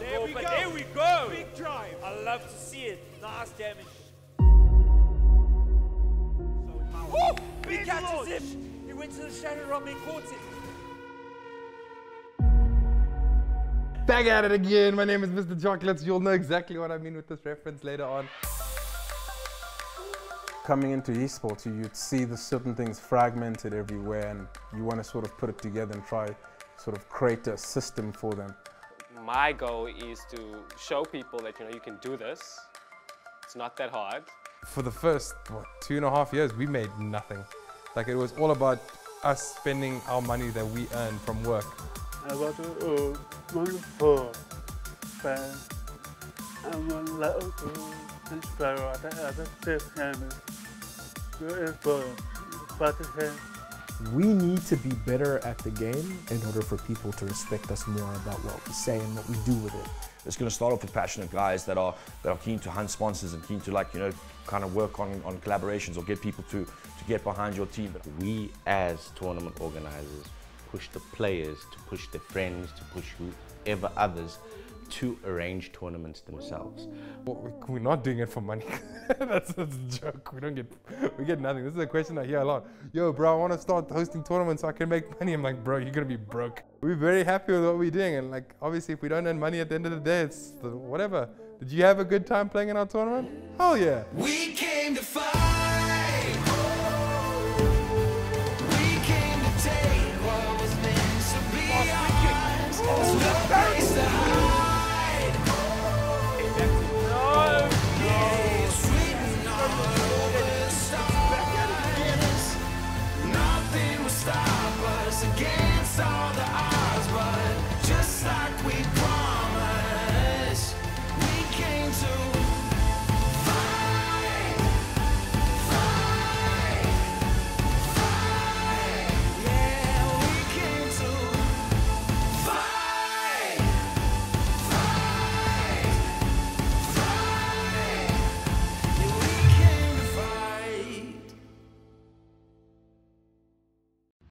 There we go. There we go. Big drive. I love to see it. Nice damage. Woo! He catches him. He went to the shadow realm and caught it. Back at it again. My name is Mr. Chocolates. You'll know exactly what I mean with this reference later on. Coming into esports, you'd see the certain things fragmented everywhere, and you want to sort of put it together and try sort of create a system for them. My goal is to show people that, you know, you can do this. It's not that hard. For the first, what, 2.5 years, we made nothing. Like, it was all about us spending our money that we earned from work. I want a wonderful friend. I want a lot of We need to be better at the game in order for people to respect us more about what we say and what we do with it. It's going to start off with passionate guys that are keen to hunt sponsors and keen to, like, you know, kind of work on collaborations or get people to get behind your team. We as tournament organizers push the players to push their friends, to push whoever others to arrange tournaments themselves. Well, we're not doing it for money. that's a joke. We get nothing. This is a question I hear a lot. Yo, bro, I want to start hosting tournaments so I can make money. I'm like, bro, you're gonna be broke. We're very happy with what we're doing, and, like, obviously, if we don't earn money at the end of the day, it's whatever. Did you have a good time playing in our tournament? Hell yeah. We came to fight. We came to take what was meant to be. Against all the